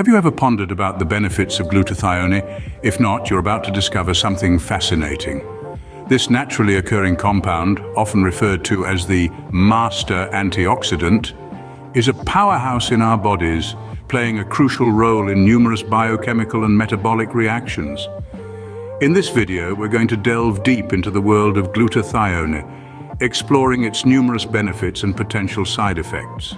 Have you ever pondered about the benefits of glutathione? If not, you're about to discover something fascinating. This naturally occurring compound, often referred to as the master antioxidant, is a powerhouse in our bodies, playing a crucial role in numerous biochemical and metabolic reactions. In this video, we're going to delve deep into the world of glutathione, exploring its numerous benefits and potential side effects.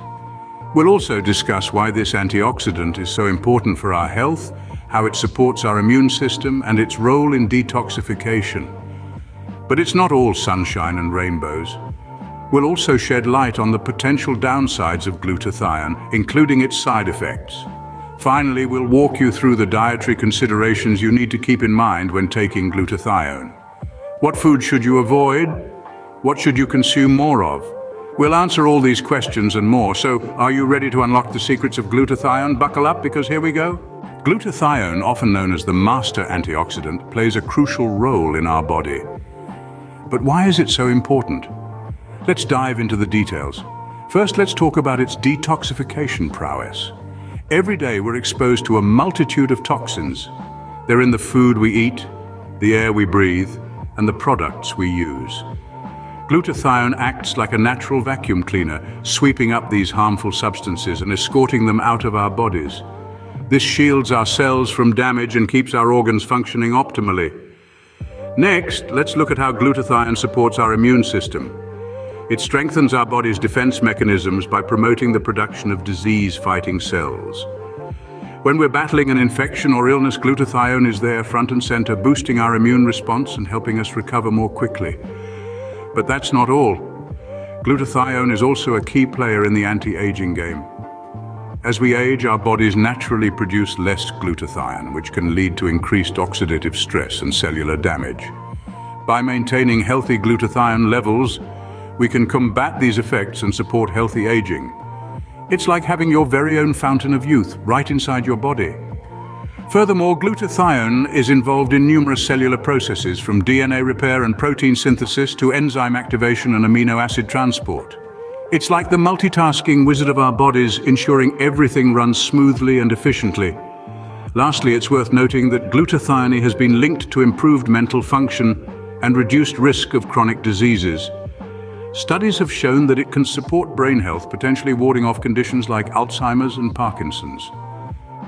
We'll also discuss why this antioxidant is so important for our health, how it supports our immune system, and its role in detoxification. But it's not all sunshine and rainbows. We'll also shed light on the potential downsides of glutathione, including its side effects. Finally, we'll walk you through the dietary considerations you need to keep in mind when taking glutathione. What food should you avoid? What should you consume more of? We'll answer all these questions and more, so are you ready to unlock the secrets of glutathione? Buckle up, because here we go. Glutathione, often known as the master antioxidant, plays a crucial role in our body. But why is it so important? Let's dive into the details. First, let's talk about its detoxification prowess. Every day we're exposed to a multitude of toxins. They're in the food we eat, the air we breathe, and the products we use. Glutathione acts like a natural vacuum cleaner, sweeping up these harmful substances and escorting them out of our bodies. This shields our cells from damage and keeps our organs functioning optimally. Next, let's look at how glutathione supports our immune system. It strengthens our body's defense mechanisms by promoting the production of disease-fighting cells. When we're battling an infection or illness, glutathione is there front and center, boosting our immune response and helping us recover more quickly. But that's not all. Glutathione is also a key player in the anti-aging game. As we age, our bodies naturally produce less glutathione, which can lead to increased oxidative stress and cellular damage. By maintaining healthy glutathione levels, we can combat these effects and support healthy aging. It's like having your very own fountain of youth right inside your body. Furthermore, glutathione is involved in numerous cellular processes, from DNA repair and protein synthesis to enzyme activation and amino acid transport. It's like the multitasking wizard of our bodies, ensuring everything runs smoothly and efficiently. Lastly, it's worth noting that glutathione has been linked to improved mental function and reduced risk of chronic diseases. Studies have shown that it can support brain health, potentially warding off conditions like Alzheimer's and Parkinson's.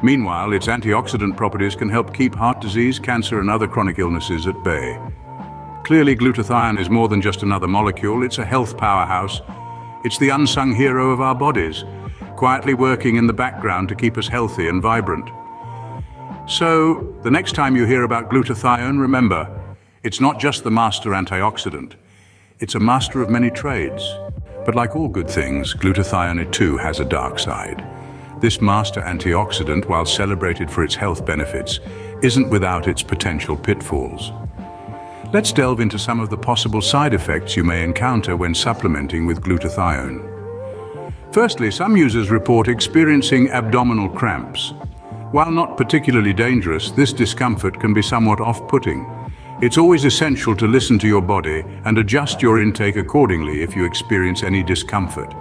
Meanwhile, its antioxidant properties can help keep heart disease, cancer, and other chronic illnesses at bay. Clearly, glutathione is more than just another molecule. It's a health powerhouse. It's the unsung hero of our bodies, quietly working in the background to keep us healthy and vibrant. So, the next time you hear about glutathione, remember, it's not just the master antioxidant. It's a master of many trades. But like all good things, glutathione too has a dark side. This master antioxidant, while celebrated for its health benefits, isn't without its potential pitfalls. Let's delve into some of the possible side effects you may encounter when supplementing with glutathione. Firstly, some users report experiencing abdominal cramps. While not particularly dangerous, this discomfort can be somewhat off-putting. It's always essential to listen to your body and adjust your intake accordingly if you experience any discomfort.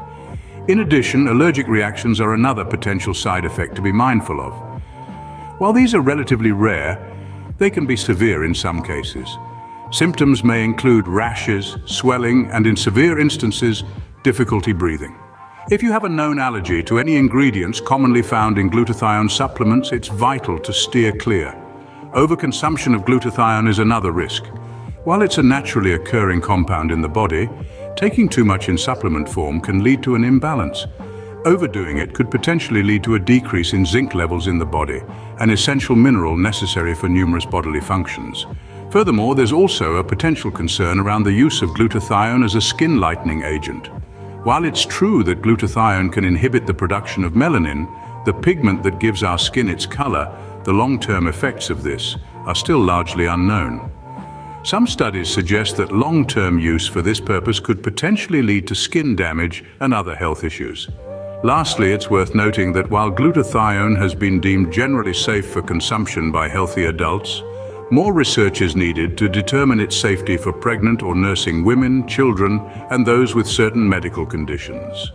In addition, allergic reactions are another potential side effect to be mindful of. While these are relatively rare, they can be severe in some cases. Symptoms may include rashes, swelling, and in severe instances, difficulty breathing. If you have a known allergy to any ingredients commonly found in glutathione supplements, it's vital to steer clear. Overconsumption of glutathione is another risk. While it's a naturally occurring compound in the body, taking too much in supplement form can lead to an imbalance. Overdoing it could potentially lead to a decrease in zinc levels in the body, an essential mineral necessary for numerous bodily functions. Furthermore, there's also a potential concern around the use of glutathione as a skin lightening agent. While it's true that glutathione can inhibit the production of melanin, the pigment that gives our skin its color, the long-term effects of this are still largely unknown. Some studies suggest that long-term use for this purpose could potentially lead to skin damage and other health issues. Lastly, it's worth noting that while glutathione has been deemed generally safe for consumption by healthy adults, more research is needed to determine its safety for pregnant or nursing women, children, and those with certain medical conditions.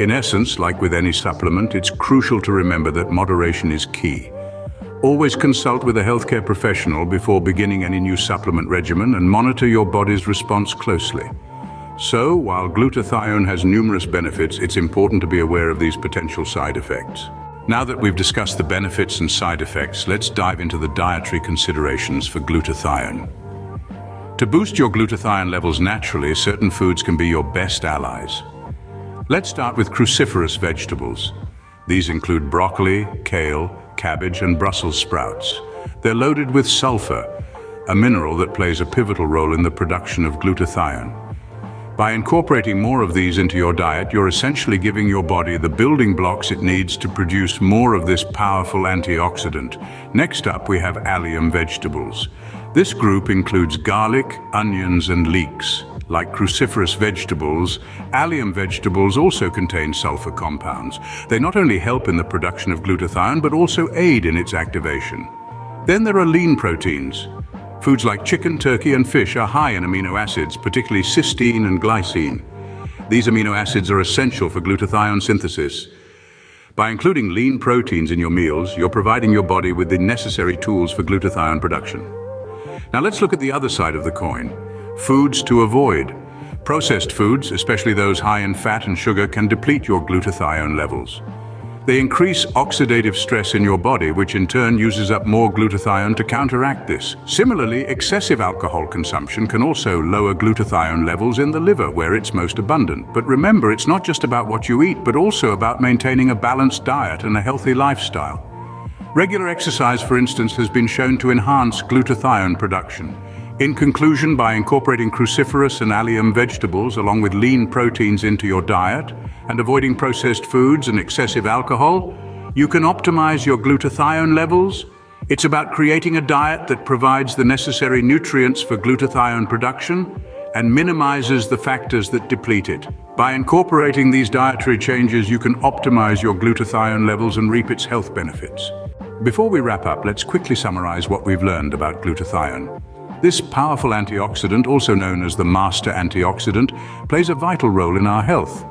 In essence, like with any supplement, it's crucial to remember that moderation is key. Always consult with a healthcare professional before beginning any new supplement regimen and monitor your body's response closely. So, while glutathione has numerous benefits, it's important to be aware of these potential side effects. Now that we've discussed the benefits and side effects, let's dive into the dietary considerations for glutathione. To boost your glutathione levels naturally, certain foods can be your best allies. Let's start with cruciferous vegetables. These include broccoli, kale, cabbage and Brussels sprouts. They're loaded with sulfur, a mineral that plays a pivotal role in the production of glutathione. By incorporating more of these into your diet, you're essentially giving your body the building blocks it needs to produce more of this powerful antioxidant. Next up, we have allium vegetables. This group includes garlic, onions and leeks. Like cruciferous vegetables, allium vegetables also contain sulfur compounds. They not only help in the production of glutathione, but also aid in its activation. Then there are lean proteins. Foods like chicken, turkey and fish are high in amino acids, particularly cysteine and glycine. These amino acids are essential for glutathione synthesis. By including lean proteins in your meals, you're providing your body with the necessary tools for glutathione production. Now let's look at the other side of the coin. Foods to avoid. Processed foods, especially those high in fat and sugar, can deplete your glutathione levels. They increase oxidative stress in your body, which in turn uses up more glutathione to counteract this. Similarly, excessive alcohol consumption can also lower glutathione levels in the liver, where it's most abundant. But remember, it's not just about what you eat, but also about maintaining a balanced diet and a healthy lifestyle. Regular exercise, for instance, has been shown to enhance glutathione production. In conclusion, by incorporating cruciferous and allium vegetables along with lean proteins into your diet and avoiding processed foods and excessive alcohol, you can optimize your glutathione levels. It's about creating a diet that provides the necessary nutrients for glutathione production and minimizes the factors that deplete it. By incorporating these dietary changes, you can optimize your glutathione levels and reap its health benefits. Before we wrap up, let's quickly summarize what we've learned about glutathione. This powerful antioxidant, also known as the master antioxidant, plays a vital role in our health.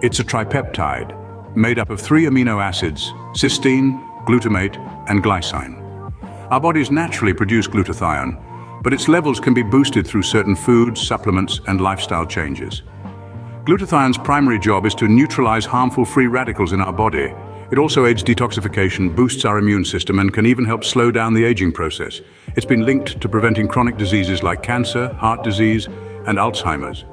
It's a tripeptide, made up of three amino acids, cysteine, glutamate, and glycine. Our bodies naturally produce glutathione, but its levels can be boosted through certain foods, supplements, and lifestyle changes. Glutathione's primary job is to neutralize harmful free radicals in our body. It also aids detoxification, boosts our immune system, and can even help slow down the aging process. It's been linked to preventing chronic diseases like cancer, heart disease, and Alzheimer's.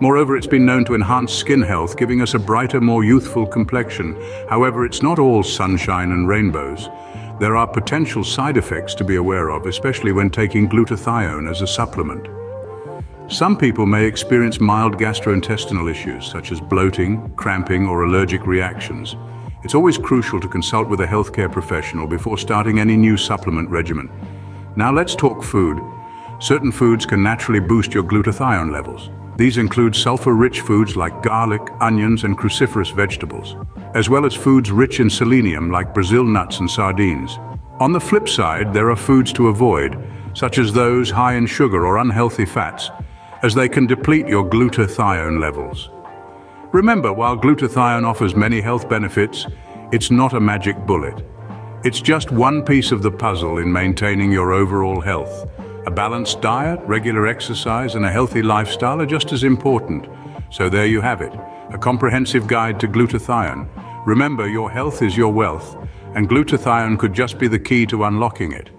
Moreover, it's been known to enhance skin health, giving us a brighter, more youthful complexion. However, it's not all sunshine and rainbows. There are potential side effects to be aware of, especially when taking glutathione as a supplement. Some people may experience mild gastrointestinal issues, such as bloating, cramping, or allergic reactions. It's always crucial to consult with a healthcare professional before starting any new supplement regimen. Now let's talk food. Certain foods can naturally boost your glutathione levels. These include sulfur-rich foods like garlic, onions, and cruciferous vegetables, as well as foods rich in selenium like Brazil nuts and sardines. On the flip side, there are foods to avoid, such as those high in sugar or unhealthy fats, as they can deplete your glutathione levels. Remember, while glutathione offers many health benefits, it's not a magic bullet. It's just one piece of the puzzle in maintaining your overall health. A balanced diet, regular exercise, and a healthy lifestyle are just as important. So there you have it, a comprehensive guide to glutathione. Remember, your health is your wealth, and glutathione could just be the key to unlocking it.